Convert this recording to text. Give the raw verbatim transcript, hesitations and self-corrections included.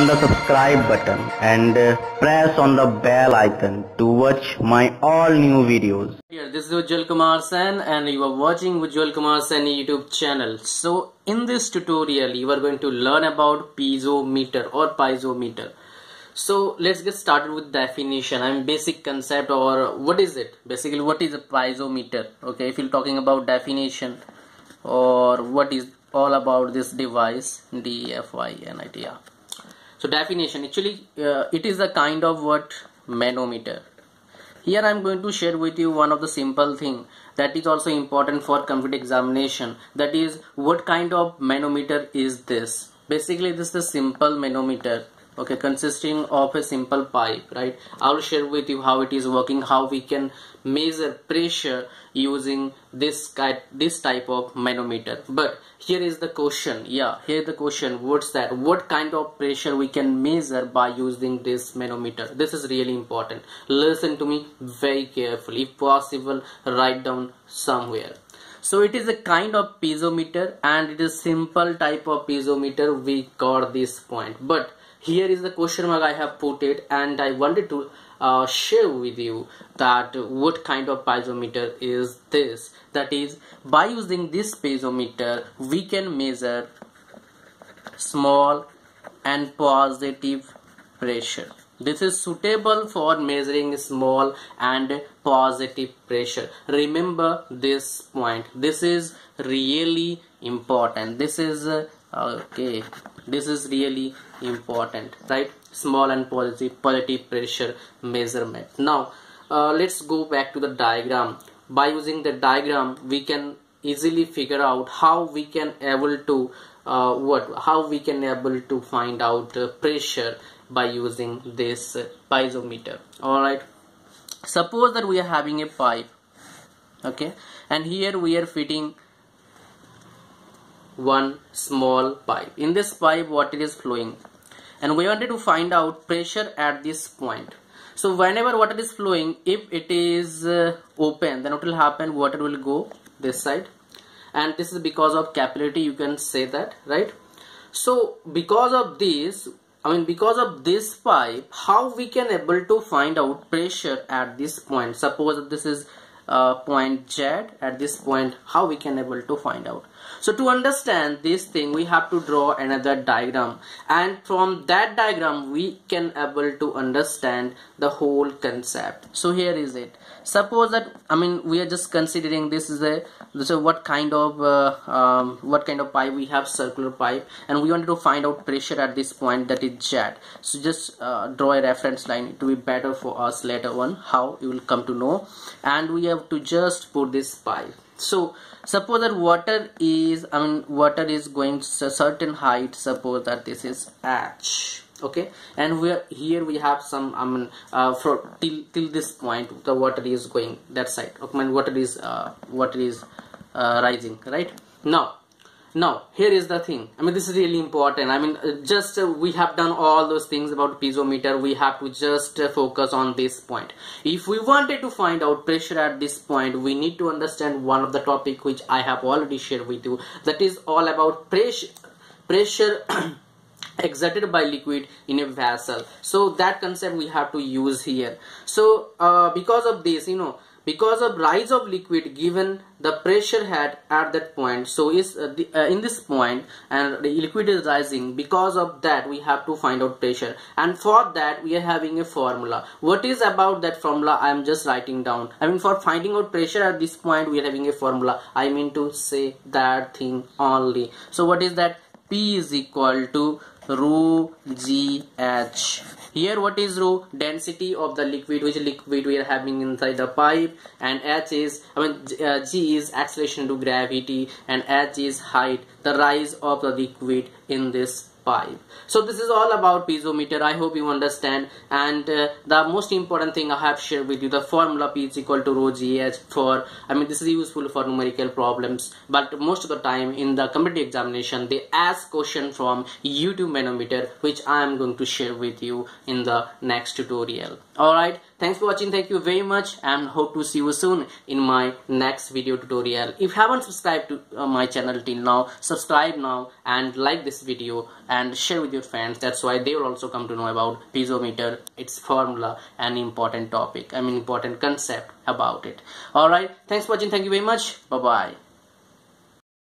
on the subscribe button and press on the bell icon to watch my all new videos. Here, this is Ujjwal Kumar Sen and you are watching Ujjwal Kumar Sen YouTube channel. So in this tutorial you are going to learn about piezometer or piezometer. So let's get started with definition and basic concept, or what is it basically, what is a piezometer. Okay, if you're talking about definition or what is all about this device, D F I N I T R. So definition, actually uh, it is a kind of what manometer. Here I am going to share with you one of the simple thing that is also important for computer examination, that is what kind of manometer is this. Basically this is a simple manometer, okay, consisting of a simple pipe, right? I will share with you how it is working, how we can measure pressure using this this type of manometer. But here is the question, yeah, here the question, what's that? What kind of pressure we can measure by using this manometer? This is really important. Listen to me very carefully. If possible, write down somewhere. So it is a kind of piezometer and it is simple type of piezometer. We got this point, but here is the question mark I have put it, and I wanted to uh, share with you that what kind of piezometer is this. That is, by using this piezometer we can measure small and positive pressure. This is suitable for measuring small and positive pressure. Remember this point, this is really important. This is uh, okay this is really important, right? Small and positive positive pressure measurement. Now uh, let's go back to the diagram. By using the diagram we can easily figure out how we can able to uh, what how we can able to find out uh, pressure by using this uh, piezometer. All right, suppose that we are having a pipe, okay, and here we are fitting one small pipe. In this pipe water is flowing and we wanted to find out pressure at this point. So whenever water is flowing, if it is uh, open, then what will happen, water will go this side, and this is because of capillarity, you can say that, right? So because of this, I mean because of this pipe, how we can able to find out pressure at this point? Suppose this is Uh, point Z, at this point how we can able to find out. So to understand this thing we have to draw another diagram, and from that diagram we can able to understand the whole concept. So here is it. Suppose that I mean we are just considering this is a so what kind of uh, um, what kind of pipe we have, circular pipe, and we wanted to find out pressure at this point, that is Z. So just uh, draw a reference line, it will be better for us later on how you will come to know, and we have to just put this pipe. So suppose that water is I mean water is going to a certain height, suppose that this is H, okay, and we are, here we have some I mean uh, for till till this point the water is going that side, okay, I mean water is uh, water is uh, rising, right? Now Now here is the thing, I mean this is really important. I mean uh, just uh, we have done all those things about piezometer, we have to just uh, focus on this point. If we wanted to find out pressure at this point, we need to understand one of the topic which I have already shared with you, that is all about pressure pressure exerted by liquid in a vessel. So that concept we have to use here. So uh, because of this, you know, because of rise of liquid given the pressure had at that point, so is uh, the, uh, in this point and the liquid is rising, because of that we have to find out pressure, and for that we are having a formula. What is about that formula I am just writing down. I mean for finding out pressure at this point we are having a formula, I mean to say that thing only. So what is that? P is equal to rho G H. Here what is rho? Density of the liquid, which liquid we are having inside the pipe, and H is I mean uh, G is acceleration due to gravity, and H is height, the rise of the liquid in this pipe. So this is all about piezometer. I hope you understand, and uh, the most important thing I have shared with you, the formula P is equal to rho G H for I mean this is useful for numerical problems, but most of the time in the competitive examination they ask question from YouTube manometer, which I am going to share with you in the next tutorial. Alright, thanks for watching, thank you very much, and hope to see you soon in my next video tutorial. If you haven't subscribed to uh, my channel till now, subscribe now and like this video and share with your friends. That's why they will also come to know about piezometer, its formula, an important topic, I mean important concept about it. Alright, thanks for watching, thank you very much, bye bye.